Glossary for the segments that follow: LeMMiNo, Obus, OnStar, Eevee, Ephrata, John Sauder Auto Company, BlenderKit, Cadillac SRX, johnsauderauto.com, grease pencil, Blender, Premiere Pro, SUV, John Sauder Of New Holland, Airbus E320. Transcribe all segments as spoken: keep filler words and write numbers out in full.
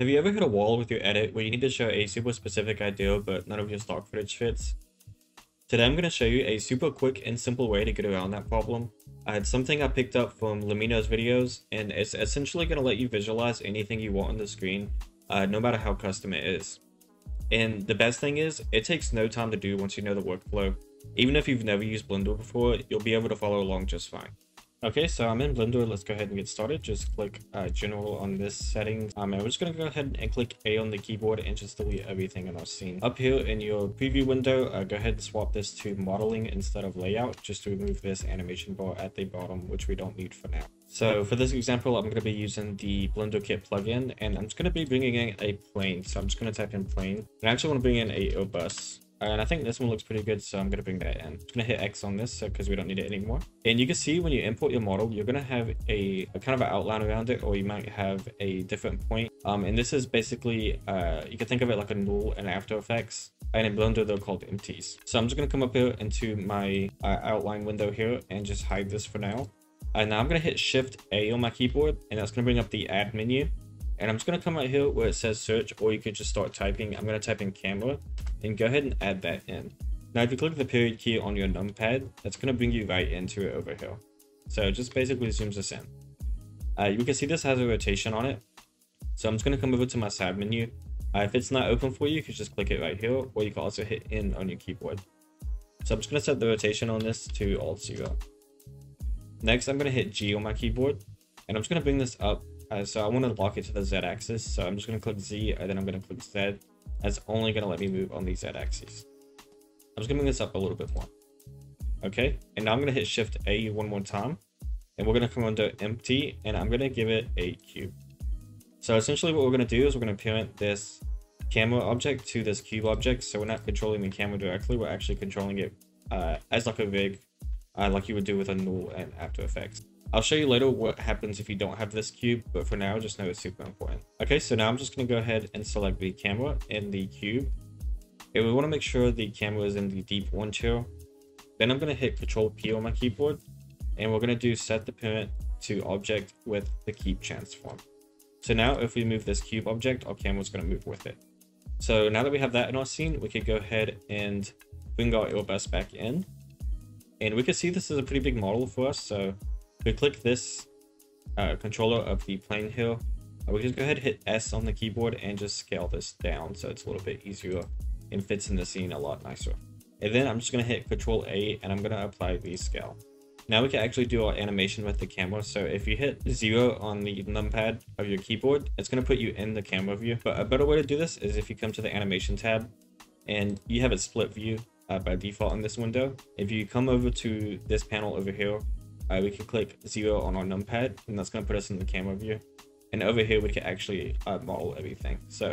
Have you ever hit a wall with your edit where you need to show a super specific idea but none of your stock footage fits? Today I'm going to show you a super quick and simple way to get around that problem. Uh, it's something I picked up from LeMMiNo's videos, and it's essentially going to let you visualize anything you want on the screen, uh, no matter how custom it is. And the best thing is, it takes no time to do once you know the workflow. Even if you've never used Blender before, you'll be able to follow along just fine. Okay, so I'm in Blender. Let's go ahead and get started. Just click uh, General on this setting. Um, I'm just going to go ahead and click A on the keyboard and just delete everything in our scene. Up here in your preview window, uh, go ahead and swap this to modeling instead of layout, just to remove this animation bar at the bottom, which we don't need for now. So for this example, I'm going to be using the BlenderKit plugin, and I'm just going to be bringing in a plane. So I'm just going to type in plane, and I actually want to bring in a Obus. And I think this one looks pretty good, so I'm going to bring that in. I'm just going to hit X on this because so, we don't need it anymore. And you can see when you import your model, you're going to have a, a kind of an outline around it, or you might have a different point. Um, and this is basically, uh, you can think of it like a null in After Effects. And in Blender, they're called empties. So I'm just going to come up here into my uh, outline window here and just hide this for now. And now I'm going to hit Shift A on my keyboard, and that's going to bring up the Add menu. And I'm just going to come out here where it says search, or you could just start typing. I'm going to type in camera and go ahead and add that in. Now, if you click the period key on your numpad, that's going to bring you right into it over here. So it just basically zooms us in. Uh, you can see this has a rotation on it. So I'm just going to come over to my side menu. Uh, if it's not open for you, you can just click it right here, or you can also hit N on your keyboard. So I'm just going to set the rotation on this to Alt zero. Next, I'm going to hit G on my keyboard, and I'm just going to bring this up. Uh, so I want to lock it to the Z axis. So I'm just going to click Z, and then I'm going to click Z. That's only going to let me move on the Z axis. I'm just going to bring this up a little bit more. Okay. And now I'm going to hit Shift A one more time, and we're going to come under empty, and I'm going to give it a cube. So essentially what we're going to do is we're going to parent this camera object to this cube object. So we're not controlling the camera directly. We're actually controlling it uh, as like a rig, uh, like you would do with a null and After Effects. I'll show you later what happens if you don't have this cube, but for now, just know it's super important. Okay, so now I'm just going to go ahead and select the camera and the cube. And we want to make sure the camera is in the deep one tier. Then I'm going to hit Control P on my keyboard, and we're going to do set the parent to object with the cube transform. So now if we move this cube object, our camera's going to move with it. So now that we have that in our scene, we could go ahead and bring our Airbus back in. And we can see this is a pretty big model for us, so we click this uh, controller of the plane here. Uh, we just go ahead and hit S on the keyboard and just scale this down so it's a little bit easier and fits in the scene a lot nicer. And then I'm just going to hit Control A, and I'm going to apply the scale. Now we can actually do our animation with the camera. So if you hit zero on the numpad of your keyboard, it's going to put you in the camera view. But a better way to do this is if you come to the animation tab and you have a split view uh, by default in this window. If you come over to this panel over here, Uh, we can click zero on our numpad, and that's going to put us in the camera view. And over here, we can actually uh, model everything. So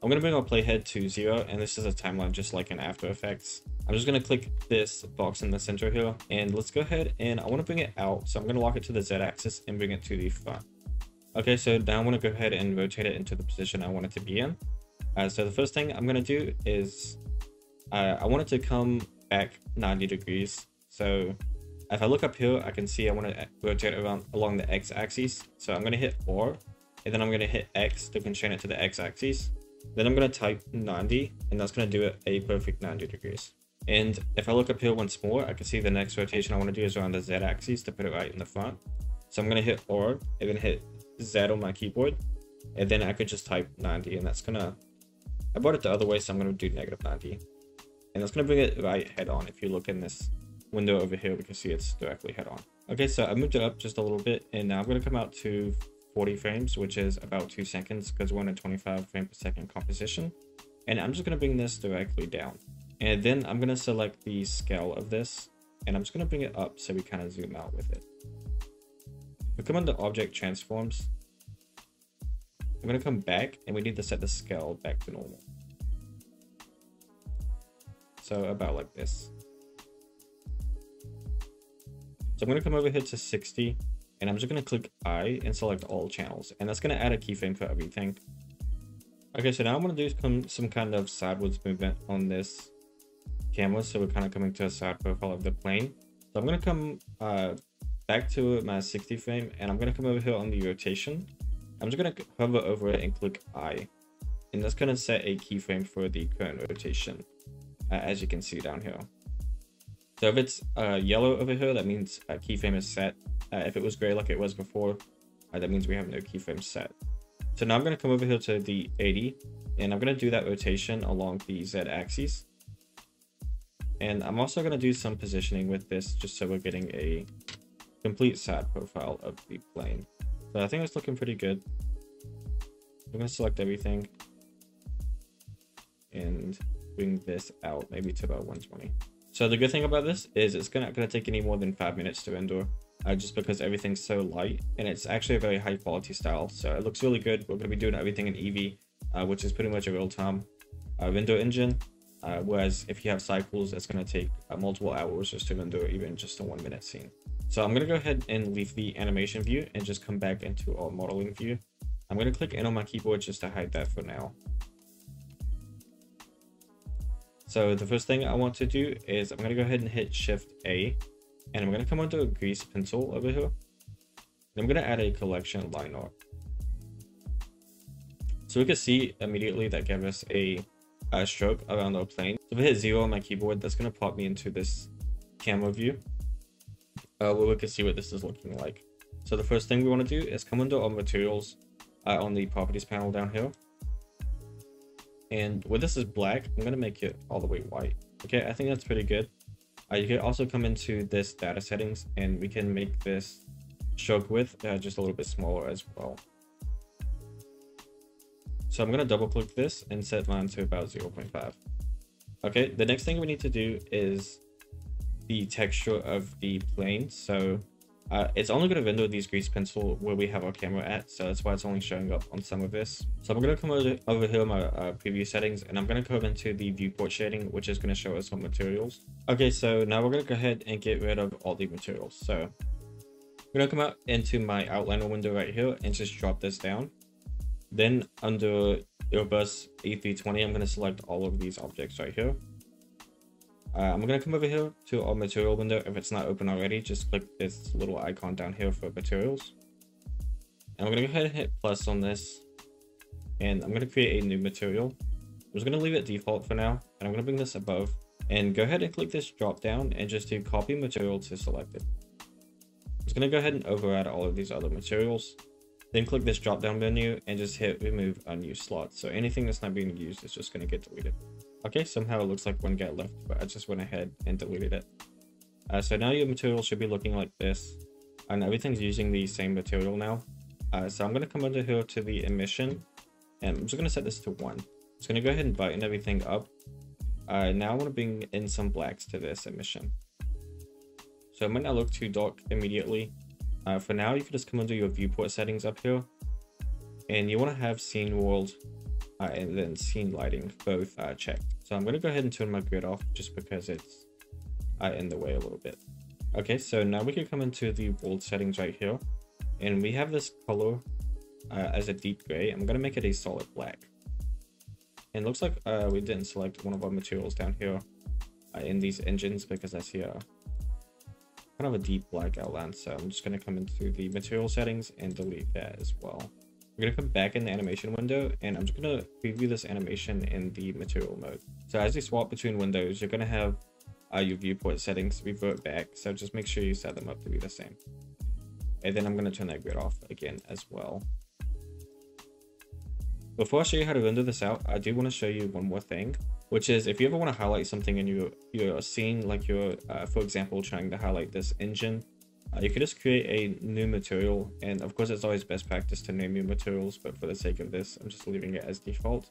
I'm going to bring our playhead to zero, and this is a timeline just like in After Effects. I'm just going to click this box in the center here, and let's go ahead and I want to bring it out. So I'm going to lock it to the Z axis and bring it to the front. Okay, so now I want to go ahead and rotate it into the position I want it to be in. Uh, so the first thing I'm going to do is uh, I want it to come back ninety degrees. So if I look up here, I can see I want to rotate around along the X axis. So I'm going to hit R, and then I'm going to hit X to constrain it to the X axis. Then I'm going to type ninety, and that's going to do it a perfect ninety degrees. And if I look up here once more, I can see the next rotation I want to do is around the Z axis to put it right in the front. So I'm going to hit R, and then hit Z on my keyboard. And then I could just type ninety, and that's going to, I brought it the other way. So I'm going to do negative ninety, and that's going to bring it right head on. If you look in this window over here, we can see it's directly head on. Okay, so I moved it up just a little bit, and now I'm going to come out to forty frames, which is about two seconds because we're on a twenty-five frame per second composition. And I'm just going to bring this directly down, and then I'm going to select the scale of this, and I'm just going to bring it up so we kind of zoom out with it. We come under object transforms. I'm going to come back, and we need to set the scale back to normal. So about like this. So I'm going to come over here to sixty, and I'm just going to click I and select all channels, and that's going to add a keyframe for everything. Okay, so now I'm going to do some, some kind of sideways movement on this camera. So we're kind of coming to a side profile of the plane. So I'm going to come uh, back to my sixty frame, and I'm going to come over here on the rotation, I'm just going to hover over it and click I, and that's going to set a keyframe for the current rotation, uh, as you can see down here. So if it's uh, yellow over here, that means a keyframe is set. Uh, if it was gray like it was before, uh, that means we have no keyframe set. So now I'm going to come over here to the eighty, and I'm going to do that rotation along the Z axis. And I'm also going to do some positioning with this just so we're getting a complete side profile of the plane. So I think it's looking pretty good. I'm going to select everything and bring this out maybe to about one twenty. So the good thing about this is it's not going to take any more than five minutes to render, uh, just because everything's so light, and it's actually a very high quality style. So it looks really good. We're going to be doing everything in Eevee, uh, which is pretty much a real time uh, render engine. Uh, whereas if you have cycles, it's going to take uh, multiple hours just to render even just a one minute scene. So I'm going to go ahead and leave the animation view and just come back into our modeling view. I'm going to click N on my keyboard just to hide that for now. So the first thing I want to do is I'm going to go ahead and hit Shift A, and I'm going to come onto a grease pencil over here. And I'm going to add a collection line art. So we can see immediately that gave us a Uh, stroke around our plane. So if I hit zero on my keyboard, that's going to pop me into this camera view uh, where we can see what this is looking like. So the first thing we want to do is come under our materials uh, on the properties panel down here. And where this is black, I'm going to make it all the way white. Okay, I think that's pretty good. Uh, you can also come into this data settings, and we can make this stroke width uh, just a little bit smaller as well. So I'm going to double click this and set mine to about zero point five. Okay, the next thing we need to do is the texture of the plane. So uh, it's only going to render these grease pencil where we have our camera at. So that's why it's only showing up on some of this. So I'm going to come over, over here in my uh, preview settings, and I'm going to come into the viewport shading, which is going to show us some materials. Okay, so now we're going to go ahead and get rid of all the materials. So I'm going to come out into my outliner window right here and just drop this down. Then under Airbus E three twenty, I'm going to select all of these objects right here. Uh, I'm going to come over here to our material window. If it's not open already, just click this little icon down here for materials. And I'm going to go ahead and hit plus on this. And I'm going to create a new material. I'm just going to leave it default for now. And I'm going to bring this above. And go ahead and click this drop down and just do copy material to select it. I'm just going to go ahead and override all of these other materials. Then click this drop down menu and just hit remove unused slot. So anything that's not being used is just going to get deleted. Okay, somehow it looks like one got left, but I just went ahead and deleted it. Uh, so now your material should be looking like this. And everything's using the same material now. Uh, so I'm going to come under here to the emission. And I'm just going to set this to one. It's going to go ahead and brighten everything up. Uh, now I want to bring in some blacks to this emission. So it might not look too dark immediately. Uh, for now, you can just come under your viewport settings up here, and you want to have scene world uh, and then scene lighting both uh, checked. So I'm going to go ahead and turn my grid off just because it's uh, in the way a little bit. Okay, so now we can come into the world settings right here, and we have this color uh, as a deep gray. I'm going to make it a solid black. And it looks like uh, we didn't select one of our materials down here uh, in these engines because I see a kind of a deep black outline, so I'm just going to come into the material settings and delete that as well. We're going to come back in the animation window, and I'm just going to preview this animation in the material mode. So as you swap between windows, you're going to have uh, your viewport settings revert back, so just make sure you set them up to be the same. And then I'm going to turn that grid off again as well. Before I show you how to render this out, I do want to show you one more thing, which is if you ever want to highlight something in your, your scene, like you're, uh, for example, trying to highlight this engine, uh, you could just create a new material. And of course, it's always best practice to name your materials, but for the sake of this, I'm just leaving it as default.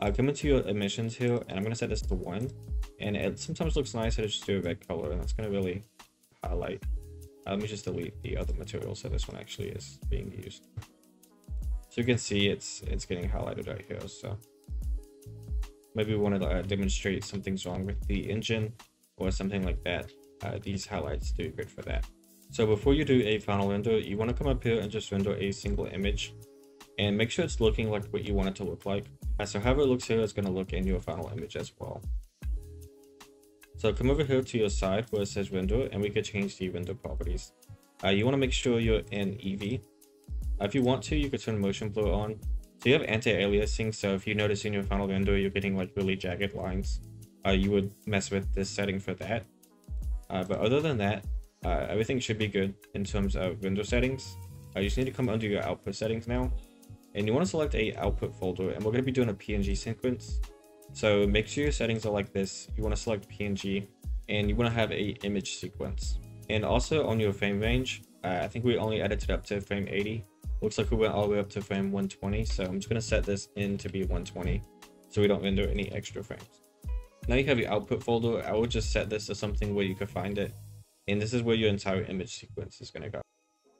Uh, come into your emissions here, and I'm going to set this to one. And it sometimes looks nicer to just do a red color, and that's going to really highlight. Uh, let me just delete the other material, so this one actually is being used. So you can see it's it's getting highlighted right here. So maybe we want to uh, demonstrate something's wrong with the engine or something like that. Uh, these highlights do good for that. So before you do a final render, you want to come up here and just render a single image and make sure it's looking like what you want it to look like. Uh, so however it looks here is going to look in your final image as well. So come over here to your side where it says render, and we could change the render properties. Uh, you want to make sure you're in Eevee. If you want to, you could turn motion blur on. So you have anti-aliasing, so if you notice in your final render you're getting like really jagged lines, uh, you would mess with this setting for that. Uh, but other than that, uh, everything should be good in terms of render settings. Uh, you just need to come under your output settings now, and you want to select a output folder, and we're going to be doing a P N G sequence. So make sure your settings are like this. You want to select P N G, and you want to have a image sequence. And also on your frame range, uh, I think we only edited up to frame eighty. Looks like we went all the way up to frame one twenty, so I'm just going to set this in to be one twenty so we don't render any extra frames. Now you have your output folder. I will just set this to something where you can find it, and this is where your entire image sequence is going to go.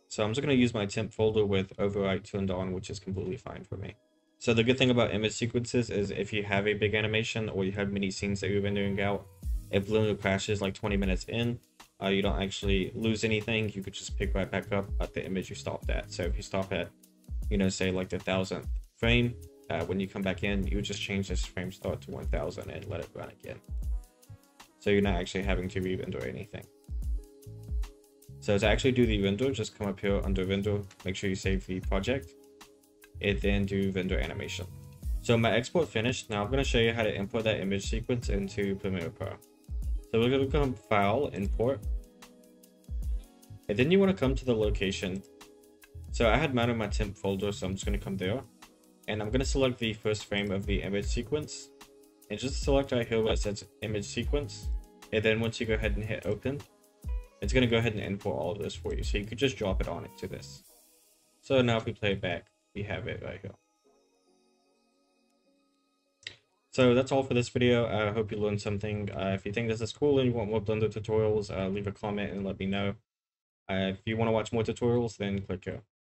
So I'm just going to use my temp folder with override turned on, which is completely fine for me. So the good thing about image sequences is if you have a big animation or you have many scenes that you're rendering out, if Blender crashes like twenty minutes in, uh, you don't actually lose anything. You could just pick right back up at the image you stopped at. So if you stop at, you know, say like the thousandth frame, Uh, when you come back in, you just change this frame start to one thousand and let it run again. So you're not actually having to re-render anything. So to actually do the render, just come up here under render, make sure you save the project, and then do render animation. So my export finished. Now I'm going to show you how to import that image sequence into Premiere Pro. So we're going to come file, import, and then you want to come to the location. So I had mine in my temp folder, so I'm just going to come there. And I'm going to select the first frame of the image sequence, and just select right here where it says image sequence. And then once you go ahead and hit open, it's going to go ahead and import all of this for you. So you could just drop it on into this. So now if we play it back, we have it right here. So that's all for this video. I uh, hope you learned something. Uh, if you think this is cool and you want more Blender tutorials, uh, leave a comment and let me know. Uh, if you want to watch more tutorials, then click here.